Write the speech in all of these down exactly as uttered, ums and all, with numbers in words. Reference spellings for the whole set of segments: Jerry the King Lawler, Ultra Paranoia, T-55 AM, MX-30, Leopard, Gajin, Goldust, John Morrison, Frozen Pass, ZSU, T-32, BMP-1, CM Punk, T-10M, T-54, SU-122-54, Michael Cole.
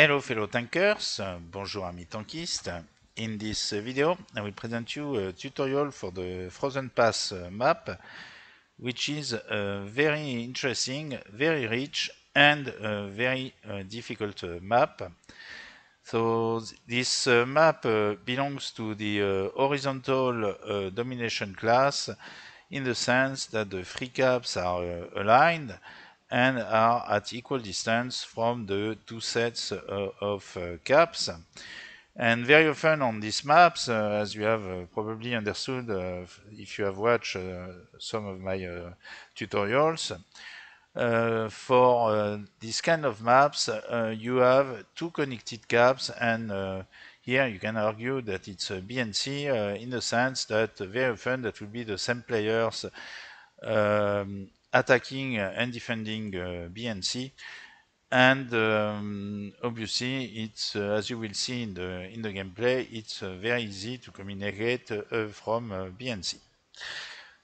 Hello fellow tankers, bonjour amis tankistes. In this video I will present you a tutorial for the Frozen Pass map, which is a very interesting, very rich and a very uh, difficult uh, map. So this uh, map uh, belongs to the uh, horizontal uh, domination class in the sense that the three caps are uh, aligned and are at equal distance from the two sets uh, of uh, caps. And very often on these maps, uh, as you have uh, probably understood uh, if you have watched uh, some of my uh, tutorials, uh, for uh, this kind of maps uh, you have two connected caps, and uh, here you can argue that it's a B N C uh, in the sense that very often that will be the same players um, attacking and defending uh, B N C, and um, obviously it's uh, as you will see in the in the gameplay, it's uh, very easy to communicate uh, from uh, B N C.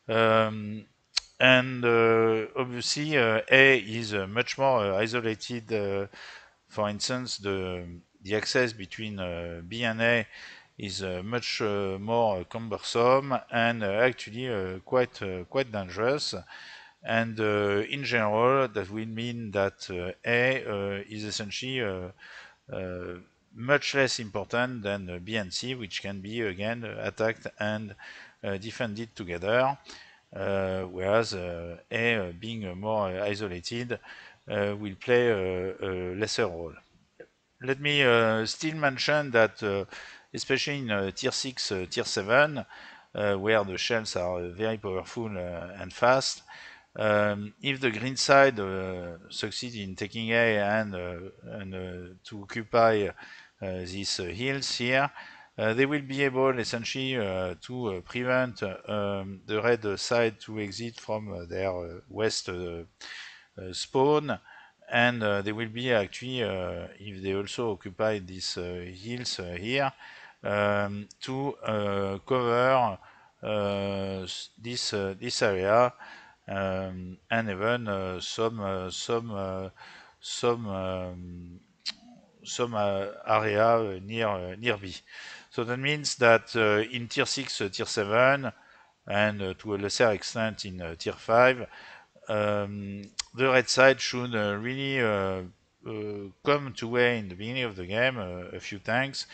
Um, and uh, obviously uh, A is uh, much more uh, isolated. Uh, for instance, the the access between uh, B and A is uh, much uh, more cumbersome and uh, actually uh, quite uh, quite dangerous. And uh, in general, that will mean that uh, A uh, is essentially uh, uh, much less important than uh, B and C, which can be again attacked and uh, defended together, uh, whereas uh, A, uh, being more isolated, uh, will play a, a lesser role. Let me uh, still mention that, uh, especially in uh, tier six, uh, tier seven, uh, where the shells are uh, very powerful uh, and fast, Um, if the green side uh, succeeds in taking A and, uh, and uh, to occupy uh, these uh, hills here, uh, they will be able essentially uh, to uh, prevent uh, um, the red side to exit from uh, their uh, west uh, uh, spawn, and uh, they will be actually, uh, if they also occupy these uh, hills uh, here, um, to uh, cover uh, this, uh, this area. Um, and even uh, some uh, some uh, some um, some uh, area near uh, near B. So that means that uh, in tier six, uh, tier seven, and uh, to a lesser extent in uh, tier five, um, the red side should uh, really uh, uh, come to way in the beginning of the game uh, a few tanks,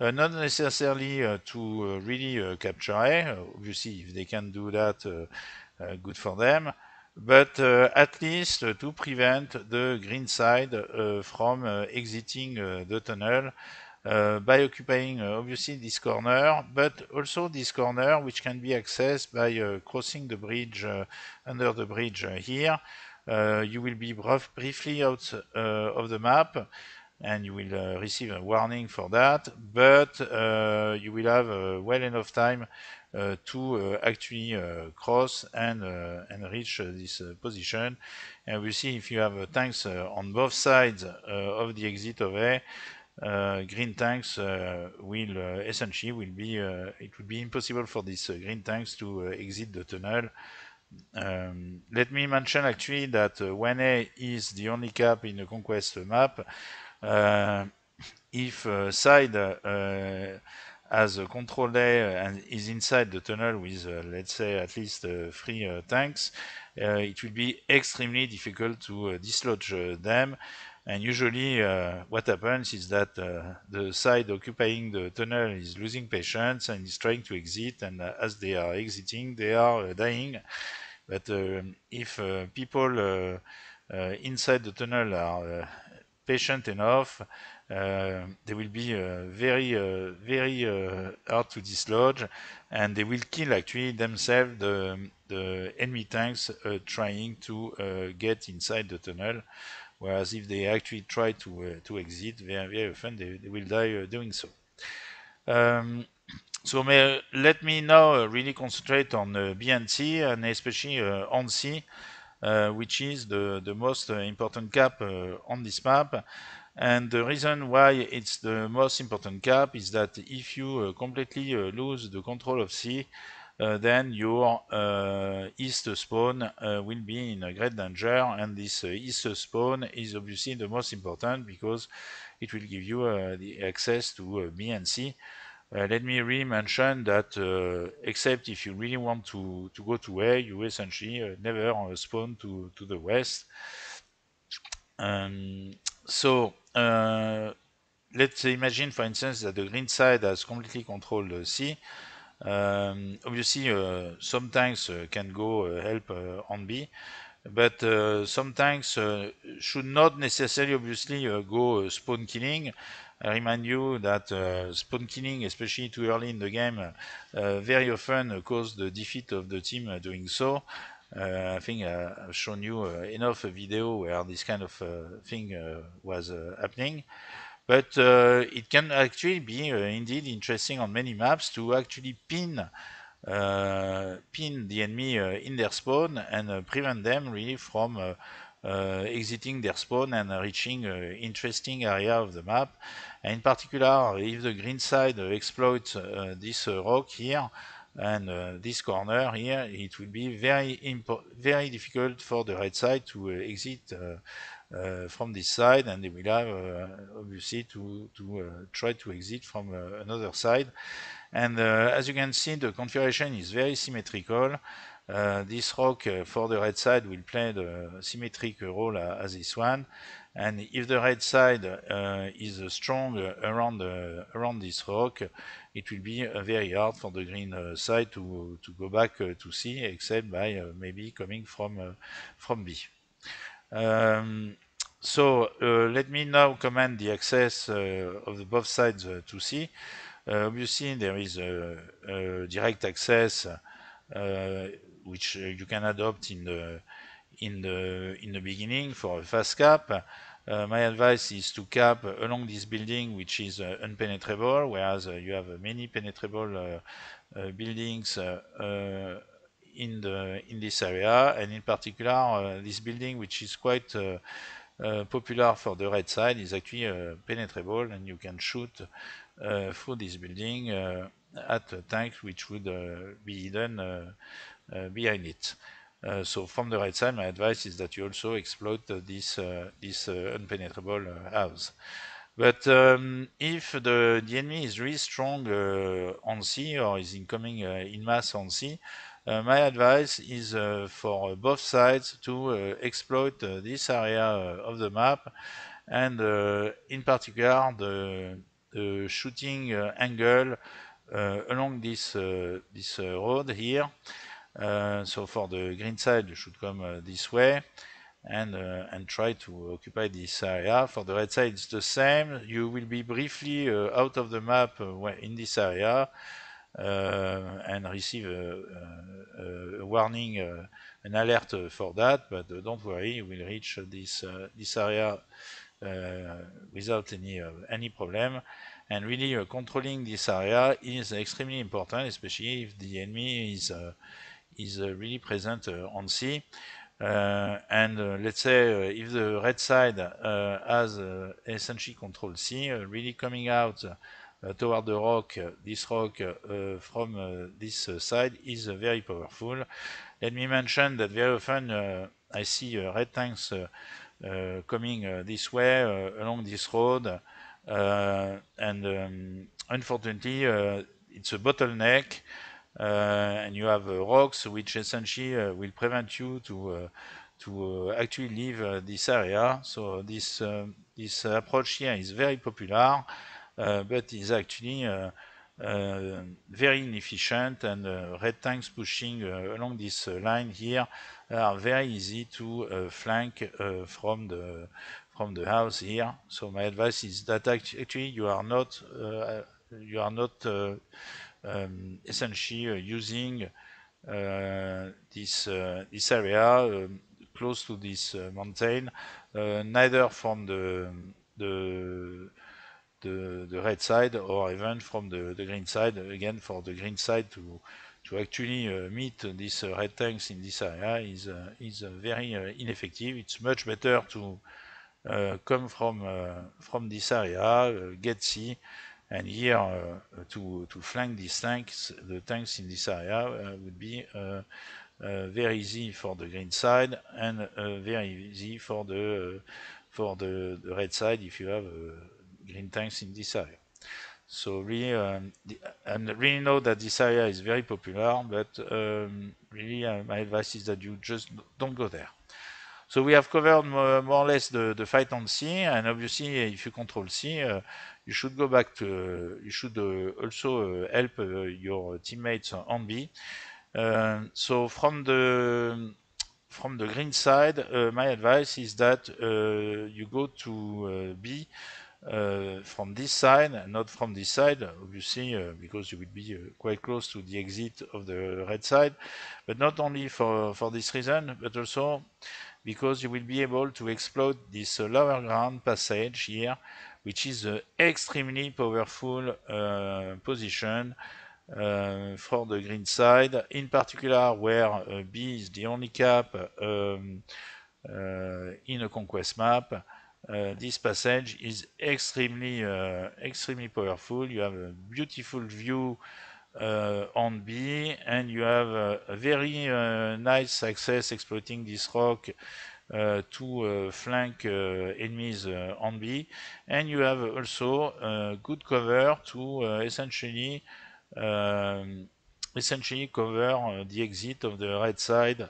uh, not necessarily uh, to uh, really uh, capture A. Obviously, if they can do that, Uh, Uh, good for them, but uh, at least uh, to prevent the green side uh, from uh, exiting uh, the tunnel uh, by occupying uh, obviously this corner, but also this corner, which can be accessed by uh, crossing the bridge, uh, under the bridge uh, here. Uh, you will be brief, briefly out uh, of the map, and you will uh, receive a warning for that, but uh, you will have uh, well enough time Uh, to uh, actually uh, cross and uh, and reach uh, this uh, position. And we see if you have uh, tanks uh, on both sides uh, of the exit of A, uh, green tanks uh, will uh, essentially will be uh, it would be impossible for these uh, green tanks to uh, exit the tunnel. Um, let me mention actually that uh, when A is the only cap in the conquest map, uh, if uh, side uh, as a control A and is inside the tunnel with, uh, let's say, at least uh, three uh, tanks, uh, it will be extremely difficult to uh, dislodge uh, them. And usually uh, what happens is that uh, the side occupying the tunnel is losing patience and is trying to exit, and uh, as they are exiting, they are uh, dying. But uh, if uh, people uh, uh, inside the tunnel are uh, patient enough, Uh, they will be uh, very, uh, very uh, hard to dislodge, and they will kill actually themselves the, the enemy tanks uh, trying to uh, get inside the tunnel. Whereas if they actually try to uh, to exit, very, very often they, they will die uh, doing so. Um, so may, let me now really concentrate on uh, B and C, and especially uh, on C, uh, which is the the most uh, important cap uh, on this map. And the reason why it's the most important cap is that if you uh, completely uh, lose the control of C, uh, then your uh, east spawn uh, will be in a great danger, and this uh, east spawn is obviously the most important because it will give you uh, the access to uh, B and C. Uh, let me re-mention that uh, except if you really want to, to go to A, you essentially uh, never uh, spawn to, to the west. Um, so uh, let's imagine, for instance, that the green side has completely controlled uh, C. Um, obviously, uh, some tanks uh, can go uh, help uh, on B, but uh, some tanks uh, should not necessarily, obviously, uh, go uh, spawn killing. I remind you that uh, spawn killing, especially too early in the game, uh, very often uh, caused the defeat of the team uh, doing so. Uh, I think uh, I've shown you uh, enough uh, video where this kind of uh, thing uh, was uh, happening. But uh, it can actually be uh, indeed interesting on many maps to actually pin uh, pin the enemy uh, in their spawn and uh, prevent them really from uh, Uh, exiting their spawn and uh, reaching uh, interesting area of the map. And in particular, if the green side uh, exploits uh, this uh, rock here and uh, this corner here, it will be very impo very difficult for the red side to uh, exit uh, uh, from this side, and they will have uh, obviously to, to uh, try to exit from uh, another side. And uh, as you can see, the configuration is very symmetrical. Uh, this rock uh, for the red side will play the symmetric role uh, as this one, and if the red side uh, is uh, strong uh, around uh, around this rock, it will be uh, very hard for the green uh, side to to go back uh, to C, except by uh, maybe coming from uh, from B. Um, so uh, let me now comment the access uh, of the both sides uh, to C. Uh, obviously, there is a, a direct access. Uh, which uh, you can adopt in the in the in the beginning for a fast cap. Uh, my advice is to cap along this building, which is uh, unpenetrable, whereas uh, you have uh, many penetrable uh, uh, buildings uh, uh, in the in this area, and in particular uh, this building, which is quite uh, uh, popular for the red side, is actually uh, penetrable, and you can shoot uh, through this building uh, at a tank which would uh, be hidden uh, uh, behind it. Uh, so from the right side, my advice is that you also exploit uh, this uh, this uh, unpenetrable uh, house. But um, if the, the enemy is really strong uh, on C, or is incoming uh, in mass on C, uh, my advice is uh, for both sides to uh, exploit uh, this area uh, of the map, and uh, in particular the, the shooting uh, angle Uh, along this uh, this uh, road here. Uh, so for the green side, you should come uh, this way and uh, and try to occupy this area. For the red side, it's the same. You will be briefly uh, out of the map uh, in this area uh, and receive a, a, a warning, uh, an alert for that. But uh, don't worry, you will reach this uh, this area uh, without any uh, any problem. And really, uh, controlling this area is extremely important, especially if the enemy is uh, is uh, really present uh, on C. Uh, and uh, let's say uh, if the red side uh, has uh, essentially controlled C, uh, really coming out uh, toward the rock, uh, this rock uh, from uh, this uh, side is uh, very powerful. Let me mention that very often uh, I see uh, red tanks uh, uh, coming uh, this way uh, along this road. Uh, and um, unfortunately, uh, it's a bottleneck, uh, and you have uh, rocks which essentially uh, will prevent you to uh, to uh, actually leave uh, this area. So this uh, this approach here is very popular, uh, but is actually uh, uh, very inefficient. And uh, red tanks pushing uh, along this uh, line here are very easy to uh, flank uh, from the. From the house here. So my advice is that actually you are not uh, you are not uh, um, essentially uh, using uh, this uh, this area um, close to this uh, mountain, uh, neither from the, the the the red side or even from the, the green side. Again, for the green side to to actually uh, meet these uh, red tanks in this area is uh, is uh, very uh, ineffective. It's much better to Uh, come from uh, from this area, uh, get C, And here, uh, to, to flank these tanks, the tanks in this area uh, would be uh, uh, very easy for the green side and uh, very easy for the uh, for the, the red side if you have uh, green tanks in this area. So really, um, the, and really know that this area is very popular, but um, really uh, my advice is that you just don't go there. So we have covered more, more or less the, the fight on sea, and obviously if you control sea, uh, you should go back to, uh, you should uh, also uh, help uh, your teammates on B. Uh, so from the from the green side, uh, my advice is that uh, you go to uh, B uh, from this side, not from this side, obviously, uh, because you will be uh, quite close to the exit of the red side, but not only for, for this reason, but also because you will be able to exploit this uh, lower ground passage here, which is an extremely powerful uh, position uh, for the green side, in particular where uh, B is the only cap um, uh, in a conquest map. Uh, this passage is extremely, uh, extremely powerful. You have a beautiful view uh, on B, and you have a, a very uh, nice access exploiting this rock Uh, to uh, flank uh, enemies uh, on B, and you have also uh, good cover to uh, essentially um, essentially cover uh, the exit of the red side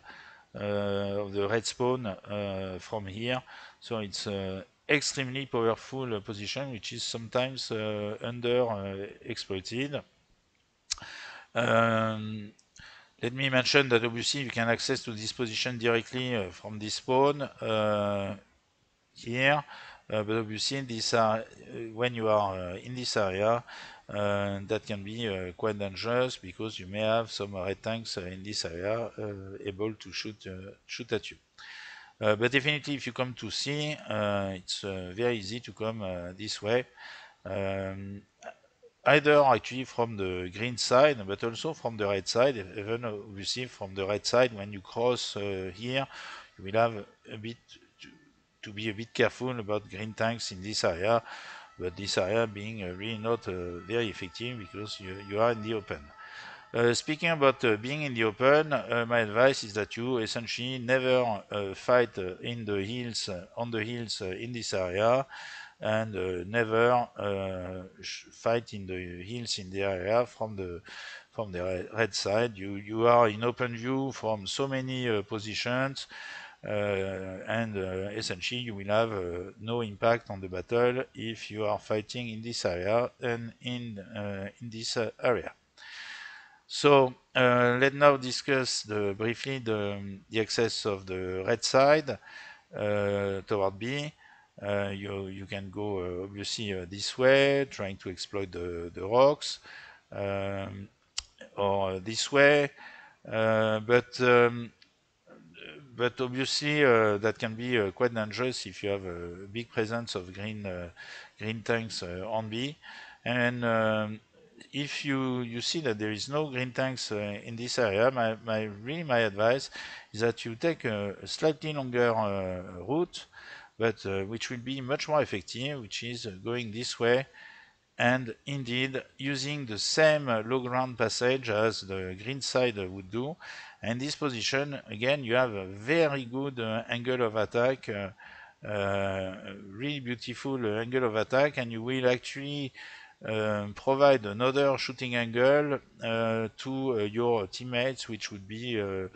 uh, of the red spawn uh, from here. So it's an extremely powerful position which is sometimes uh, under uh, exploited. Um, Let me mention that obviously you can access to this position directly uh, from this spawn uh, here, uh, but obviously this are, uh, when you are uh, in this area, uh, that can be uh, quite dangerous because you may have some red tanks uh, in this area uh, able to shoot uh, shoot at you. Uh, but definitely, if you come to C, uh, it's uh, very easy to come uh, this way. Um, Either actually from the green side, but also from the red side. Even obviously from the red side, when you cross uh, here, you will have a bit to, to be a bit careful about green tanks in this area. But this area being uh, really not uh, very effective because you, you are in the open. Uh, speaking about uh, being in the open, uh, my advice is that you essentially never uh, fight uh, in the hills, uh, on the hills uh, in this area. And uh, never uh, fight in the hills in the area from the from the red side. You you are in open view from so many uh, positions, uh, and uh, essentially you will have uh, no impact on the battle if you are fighting in this area and in uh, in this uh, area. So uh, let's now discuss the, briefly the the access of the red side uh, toward B. Uh, you, you can go uh, obviously uh, this way, trying to exploit the, the rocks, um, or uh, this way, uh, but um, but obviously uh, that can be uh, quite dangerous if you have a big presence of green uh, green tanks uh, on B. And um, if you you see that there is no green tanks uh, in this area, my, my really my advice is that you take a slightly longer uh, route, but uh, which will be much more effective, which is uh, going this way and indeed using the same uh, low ground passage as the green side uh, would do. And this position, again, you have a very good uh, angle of attack, uh, uh, really beautiful uh, angle of attack, and you will actually uh, provide another shooting angle uh, to uh, your teammates, which would be uh,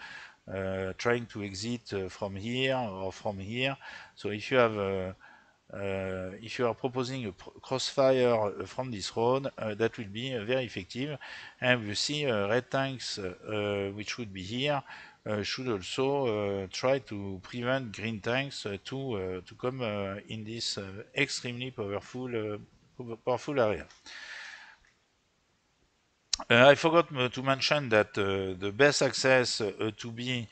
Uh, trying to exit uh, from here or from here. So if you have uh, uh, if you are proposing a pro crossfire uh, from this road, uh, that will be uh, very effective. And you see uh, red tanks uh, which would be here uh, should also uh, try to prevent green tanks uh, to uh, to come uh, in this uh, extremely powerful uh, powerful area. Uh, I forgot to mention that uh, the best access uh, to B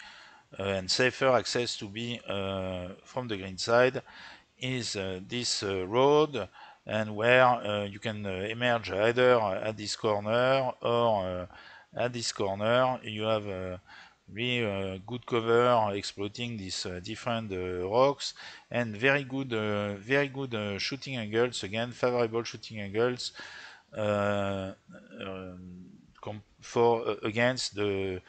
uh, and safer access to B uh, from the green side is uh, this uh, road, and where uh, you can uh, emerge either at this corner or uh, at this corner. You have uh, really uh, good cover exploiting these uh, different uh, rocks, and very good, uh, very good uh, shooting angles. Again, favorable shooting angles. uh, um, for uh, against the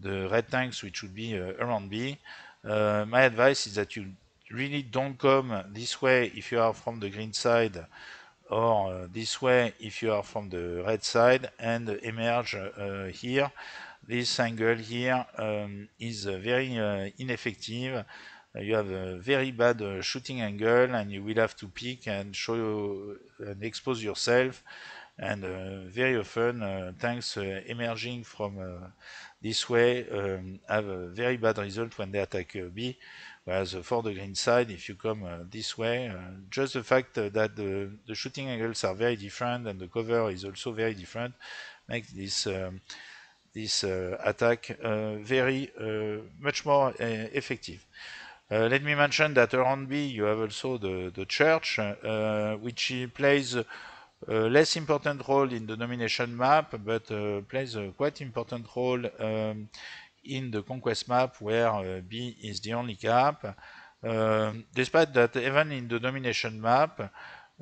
the red tanks, which would be uh, around B. Uh, my advice is that you really don't come this way if you are from the green side, or uh, this way if you are from the red side, and emerge uh, here. This angle here um, is uh, very uh, ineffective. Uh, you have a very bad uh, shooting angle, and you will have to peek and show you, and expose yourself. And uh, very often uh, tanks uh, emerging from uh, this way um, have a very bad result when they attack uh, B, whereas uh, for the green side, if you come uh, this way, uh, just the fact uh, that the, the shooting angles are very different and the cover is also very different makes this um, this uh, attack uh, very uh, much more uh, effective. Uh, let me mention that around B you have also the, the church, uh, which plays Uh, less important role in the domination map, but uh, plays a quite important role um, in the conquest map, where uh, B is the only cap. Uh, despite that, even in the domination map,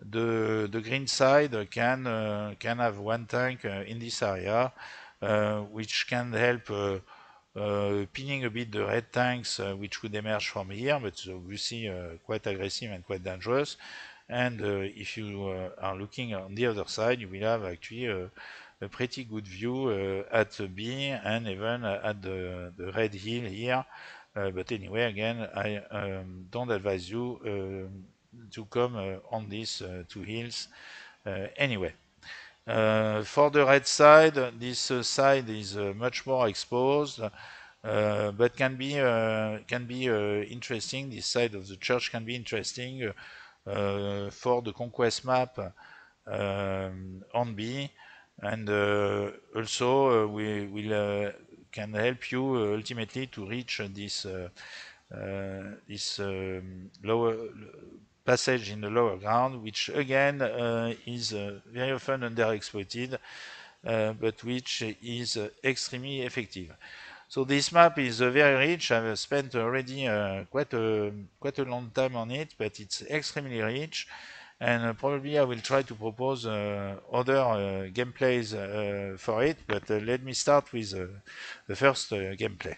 the, the green side can uh, can have one tank uh, in this area, uh, which can help uh, uh, pinning a bit the red tanks, uh, which would emerge from here, but it's obviously uh, quite aggressive and quite dangerous. And uh, if you uh, are looking on the other side, you will have actually uh, a pretty good view uh, at B and even at the, the red hill here. Uh, but anyway, again, I um, don't advise you uh, to come uh, on these uh, two hills uh, anyway. Uh, for the red side, this uh, side is uh, much more exposed. Uh, but can be uh, can be uh, interesting. This side of the church can be interesting uh, Uh, for the conquest map um, on B, and uh, also uh, we will uh, can help you uh, ultimately to reach this uh, uh, this um, lower passage in the lower ground, which again uh, is uh, very often underexploited, uh, but which is uh, extremely effective. So this map is uh, very rich. I've spent already uh, quite a quite a long time on it, but it's extremely rich, and uh, probably I will try to propose uh, other uh, gameplays uh, for it. But uh, let me start with uh, the first uh, gameplay.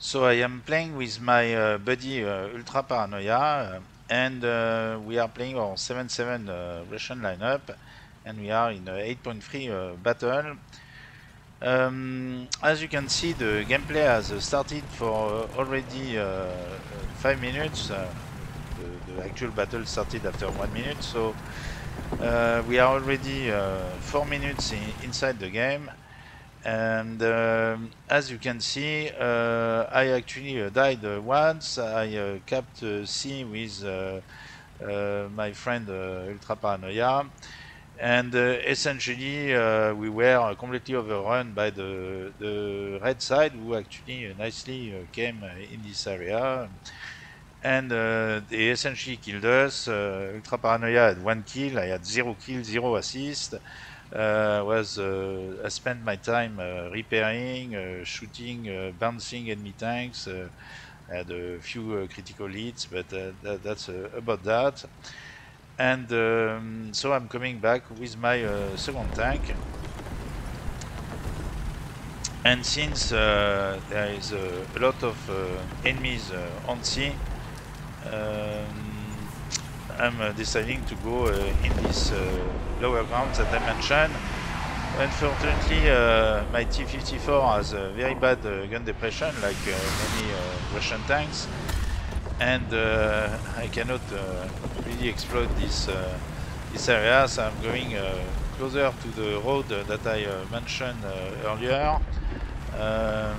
So I am playing with my uh, buddy uh, Ultra Paranoia, uh, and uh, we are playing our seven seven uh, Russian lineup, and we are in eight point three uh, battle. Um, as you can see, the gameplay has uh, started for uh, already uh, five minutes. Uh, the, the actual battle started after one minute, so uh, we are already uh, four minutes in, inside the game. And uh, as you can see, uh, I actually uh, died uh, once. I uh, capped uh, C with uh, uh, my friend uh, Ultra Paranoia. And uh, essentially, uh, we were completely overrun by the, the red side, who actually nicely uh, came in this area. And uh, they essentially killed us. Uh, Ultra Paranoia had one kill, I had zero kills, zero assist. Uh, was, uh, I spent my time uh, repairing, uh, shooting, uh, bouncing enemy tanks. Uh, I had a few uh, critical hits, but uh, that, that's uh, about that. And um, so I'm coming back with my uh, second tank, and since uh, there is uh, a lot of uh, enemies uh, on sea, um, I'm uh, deciding to go uh, in this uh, lower ground that I mentioned. Unfortunately, uh, my T fifty-four has a very bad uh, gun depression, like uh, many uh, Russian tanks. And uh, I cannot uh, really exploit this uh, this area, so I'm going uh, closer to the road uh, that I uh, mentioned uh, earlier. Um,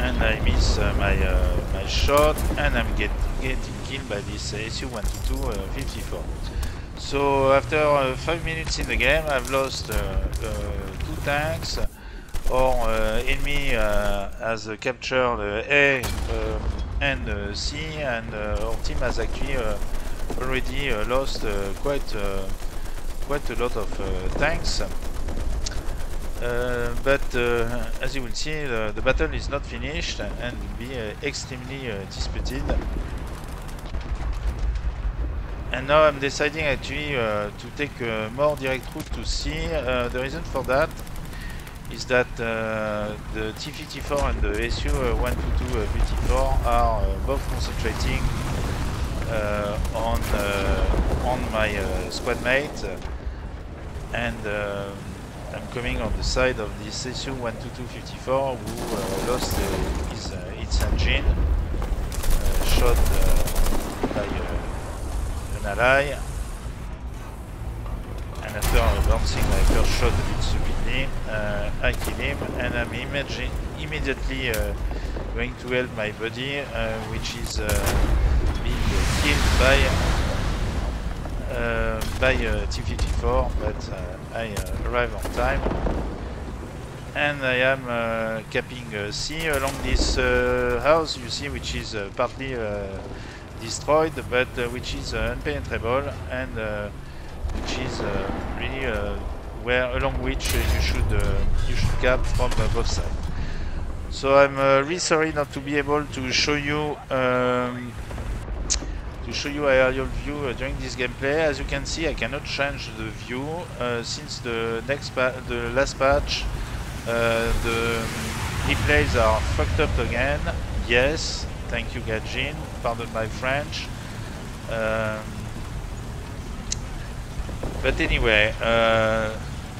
and I miss uh, my uh, my shot, and I'm get, getting killed by this uh, S U one twenty-two fifty-four. So after uh, five minutes in the game, I've lost uh, uh, two tanks. Or uh, enemy uh, has uh, captured uh, A uh, and uh, C, and uh, our team has actually uh, already uh, lost uh, quite uh, quite a lot of uh, tanks. Uh, but uh, as you will see, the, the battle is not finished and will be uh, extremely uh, disputed. And now I'm deciding actually uh, to take a more direct route to sea. Uh, the reason for that is that uh, the T fifty-four and the S U one twenty-two fifty-four are uh, both concentrating uh, on uh, on my uh, squad mate, and uh, I'm coming on the side of this S U one twenty-two fifty-four who uh, lost uh, his, uh, its engine, uh, shot uh, by uh, an ally, and after advancing my first shot a bit stupidly, uh, I kill him, and I'm imagine immediately uh, going to help my buddy, uh, which is uh, being killed by uh, by uh, T fifty-four, but uh, I uh, arrive on time, and I am uh, capping uh, sea along this uh, house, you see, which is uh, partly uh, destroyed, but uh, which is uh, impenetrable, and uh, which is uh, really uh, where along which uh, you should uh, you should cap from uh, both sides. So I'm uh, really sorry not to be able to show you um, to show you aerial view uh, during this gameplay. As you can see, I cannot change the view uh, since the next pa the last patch. Uh, the replays are fucked up again. Yes, thank you, Gajin. Pardon my French. Um, But anyway, uh,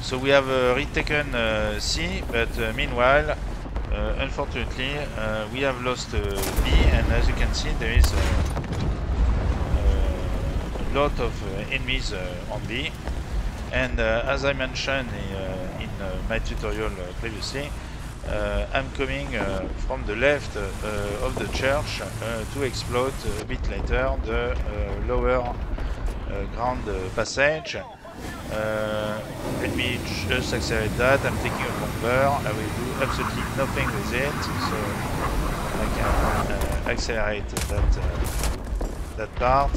so we have uh, retaken uh, C, but uh, meanwhile, uh, unfortunately, uh, we have lost uh, B, and as you can see, there is a, a lot of uh, enemies uh, on B. And uh, as I mentioned uh, in uh, my tutorial uh, previously, uh, I'm coming uh, from the left uh, of the church uh, to explode a bit later the uh, lower Uh, ground uh, passage. Uh, let me just accelerate that. I'm taking a bomber. I will do absolutely nothing with it, so I can uh, accelerate that uh, that part.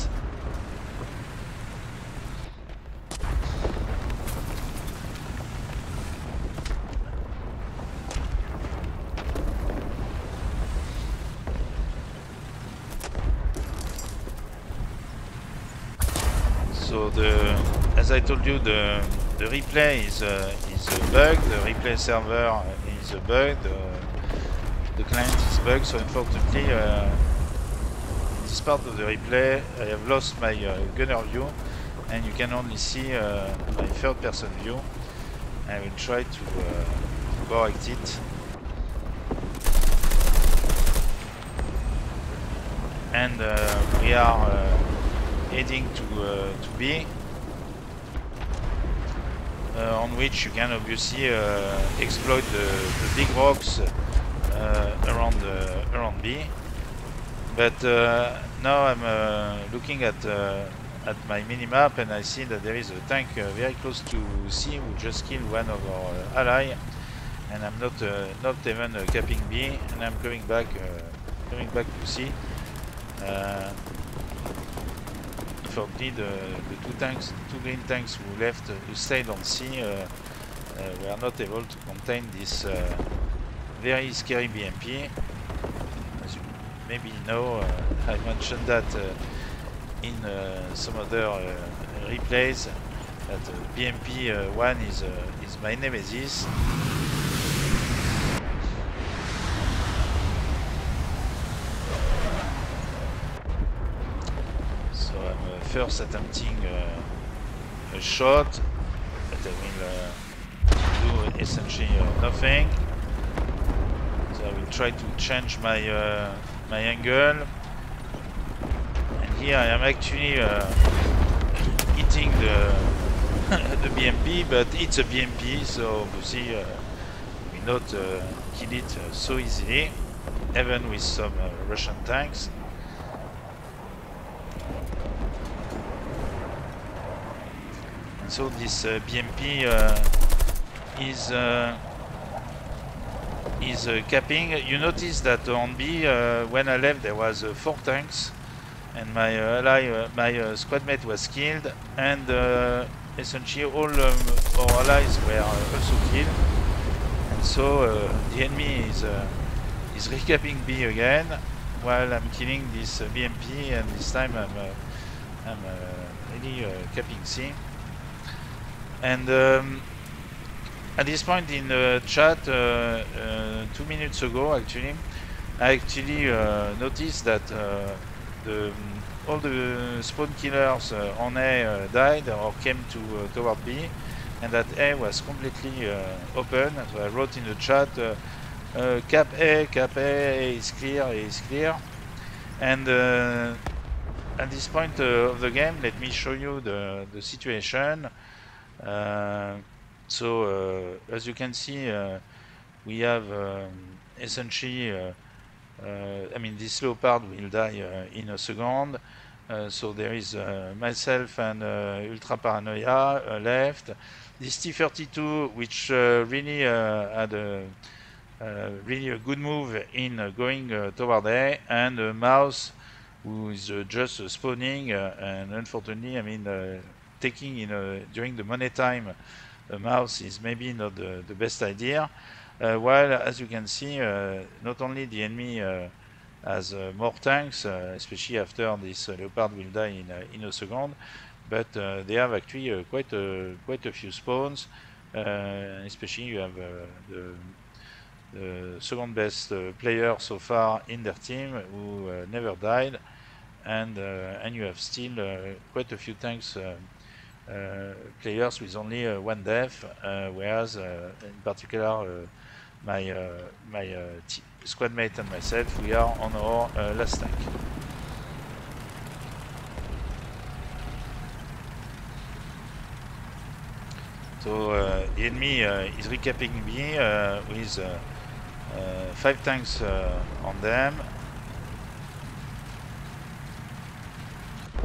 So the, as I told you, the, the replay is uh, is a bug. The replay server is a bug. The, the client is bugged. So unfortunately, uh, this part of the replay, I have lost my uh, gunner view, and you can only see uh, my third-person view. I will try to uh, correct it. And uh, we are. Uh, heading to, uh, to B, uh, on which you can obviously uh, exploit the, the big rocks uh, around, uh, around B. But uh, now I'm uh, looking at, uh, at my minimap, and I see that there is a tank uh, very close to C who just killed one of our uh, allies, and I'm not, uh, not even uh, capping B, and I'm coming back, uh, coming back to C. Uh, The, the two tanks, two green tanks who left, who stayed on sea, uh, uh, were not able to contain this uh, very scary B M P. As you maybe know, uh, I mentioned that uh, in uh, some other uh, replays, that uh, B M P one uh, is, uh, is my nemesis. First attempting uh, a shot, but I will uh, do essentially uh, nothing. So I will try to change my uh, my angle, and here I am actually uh, hitting the the B M P, but it's a B M P, so obviously uh, we not uh, kill it uh, so easily, even with some uh, Russian tanks. So this uh, B M P uh, is uh, is uh, capping. You notice that on B, uh, when I left, there was uh, four tanks, and my uh, ally, uh, my uh, squad mate was killed, and uh, essentially all um, our allies were uh, also killed. And so uh, the enemy is uh, is recapping B again, while I'm killing this uh, B M P, and this time I'm. Uh, I'm uh, really uh, capping C. And um, at this point in the chat, uh, uh, two minutes ago, actually, I actually uh, noticed that uh, the, all the spawn killers uh, on A uh, died or came to uh, toward B, and that A was completely uh, open. So I wrote in the chat, uh, uh, cap A, cap A, A is clear, A is clear. And uh, at this point uh, of the game, let me show you the, the situation. Uh, so uh, as you can see, uh, we have um, essentially, uh, uh, I mean, this Leopard will die uh, in a second. Uh, so there is uh, myself and uh, Ultra Paranoia uh, left. This T thirty-two, which uh, really uh, had a uh, really a good move in uh, going uh, toward A, and uh, Mouse, who is uh, just uh, spawning, uh, and unfortunately, I mean, uh, taking in a, during the money time, a mouse is maybe not the, the best idea. Uh, while, as you can see, uh, not only the enemy uh, has uh, more tanks, uh, especially after this uh, Leopard will die in a, in a second, but uh, they have actually uh, quite a quite a few spawns. Uh, especially, you have uh, the, the second best uh, player so far in their team who uh, never died, and uh, and you have still uh, quite a few tanks. Uh, Uh, players with only uh, one death, uh, whereas uh, in particular uh, my uh, my uh, squad mate and myself, we are on our uh, last tank. So uh, the enemy uh, is recapping me uh, with uh, uh, five tanks uh, on them.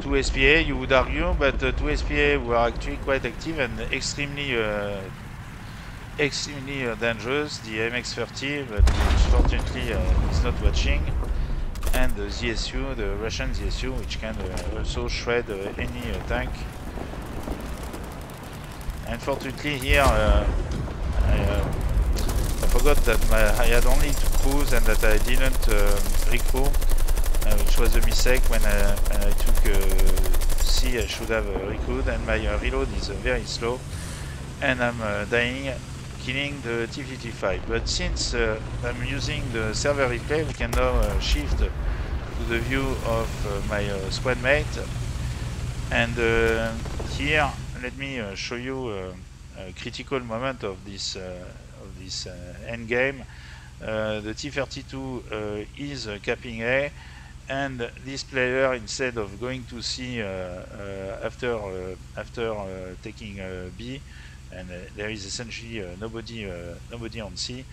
Two S P A, you would argue, but uh, two S P A were actually quite active and extremely, uh, extremely uh, dangerous. The M X thirty, but which fortunately uh, is not watching, and the Z S U, the Russian Z S U, which can uh, also shred uh, any uh, tank. Unfortunately, here uh, I, uh, I forgot that my, I had only two crews and that I didn't uh, recrew. Uh, which was a mistake. When I, I took uh, C, I should have uh, recruit, and my uh, reload is uh, very slow, and I'm uh, dying, killing the T fifty-five. But since uh, I'm using the server replay, we can now uh, shift to the view of uh, my uh, squad mate, and uh, here let me uh, show you uh, a critical moment of this uh, of this uh, end game. Uh, the T thirty-two uh, is uh, capping A. And this player, instead of going to C uh, uh, after uh, after uh, taking uh, B, and uh, there is essentially uh, nobody uh, nobody on C,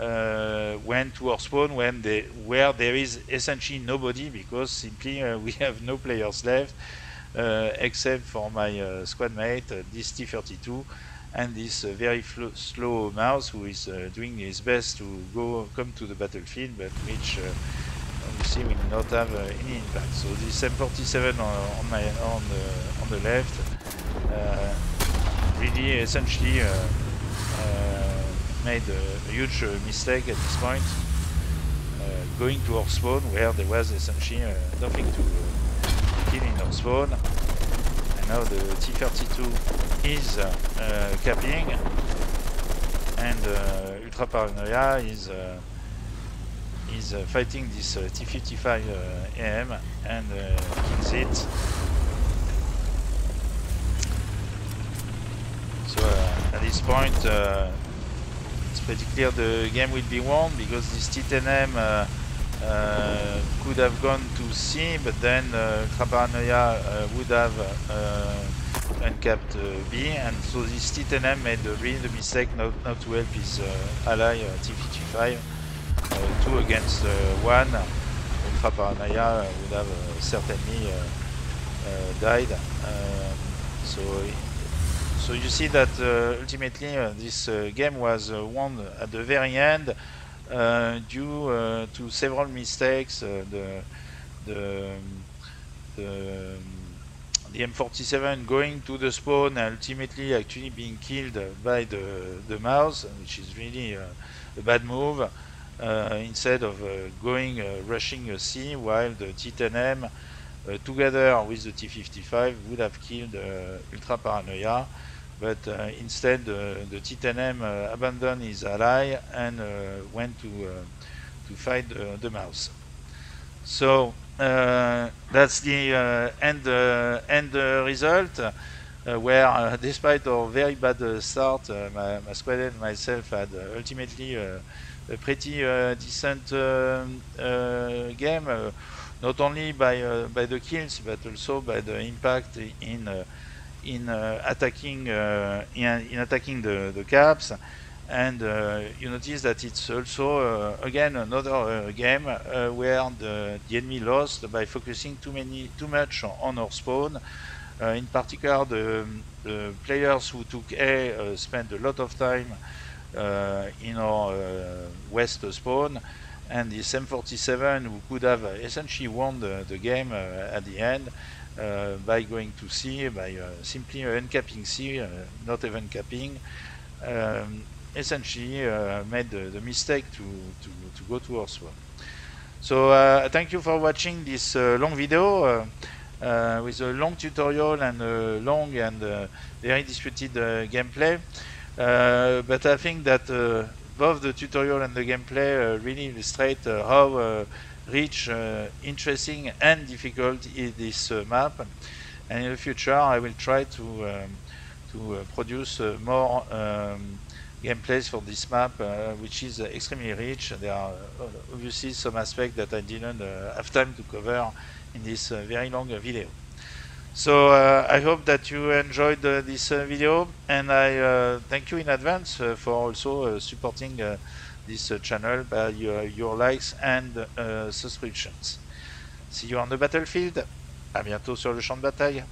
uh, went to our spawn when they, where there is essentially nobody, because simply uh, we have no players left uh, except for my uh, squad mate, uh, this T thirty-two, and this uh, very slow mouse who is uh, doing his best to go come to the battlefield, but which. Uh, Obviously, we will not have uh, any impact. So this M forty-seven on, on my on the on the left uh, really essentially uh, uh, made a huge uh, mistake at this point, uh, going to our spawn where there was essentially uh, nothing to uh, kill in our spawn. And now the T thirty-two is uh, uh, capping, and uh, Ultra Paranoia is. Uh, is uh, fighting this uh, T fifty-five uh, A M and uh, kills it. So uh, at this point uh, it's pretty clear the game will be won, because this T ten M uh, uh, could have gone to C, but then uh, Ultra Paranoia uh, would have uh, uncapped uh, B, and so this T ten M made uh, really the mistake not, not to help his uh, ally uh, T fifty-five. Uh, two against uh, one, Ultra Paranoia uh, would have uh, certainly uh, uh, died. Uh, so, so you see that uh, ultimately uh, this uh, game was uh, won at the very end uh, due uh, to several mistakes. Uh, the, the, the, the M forty-seven going to the spawn and ultimately actually being killed by the, the mouse, which is really uh, a bad move. Uh, instead of uh, going uh, rushing uh, C, while the T ten M uh, together with the T fifty-five would have killed uh, Ultra Paranoia, but uh, instead uh, the T ten M uh, abandoned his ally and uh, went to uh, to fight uh, the mouse. So uh, that's the uh, end uh, end uh, result, uh, where uh, despite our very bad uh, start, uh, my, my squad and myself had uh, ultimately uh, a pretty uh, decent uh, uh, game, uh, not only by uh, by the kills but also by the impact in uh, in uh, attacking uh, in, in attacking the, the caps. And uh, you notice that it's also uh, again another uh, game uh, where the, the enemy lost by focusing too many too much on our spawn. Uh, in particular, the, the players who took A uh, spent a lot of time uh, in our uh, west spawn, and this M forty-seven, who could have essentially won the, the game uh, at the end uh, by going to C, by uh, simply uncapping C, uh, not even capping. Um, essentially uh, made the, the mistake to, to, to go to Earthworm. So uh, thank you for watching this uh, long video uh, uh, with a long tutorial and a long and uh, very disputed uh, gameplay, uh, but I think that uh, both the tutorial and the gameplay uh, really illustrate uh, how uh, rich, uh, interesting and difficult is this uh, map, and in the future I will try to um, to uh, produce uh, more um, gameplays for this map, uh, which is uh, extremely rich. There are uh, obviously some aspects that I didn't uh, have time to cover in this uh, very long uh, video. So uh, I hope that you enjoyed uh, this uh, video, and I uh, thank you in advance uh, for also uh, supporting uh, this uh, channel by your, your likes and uh, subscriptions. See you on the battlefield. À bientôt sur le champ de bataille.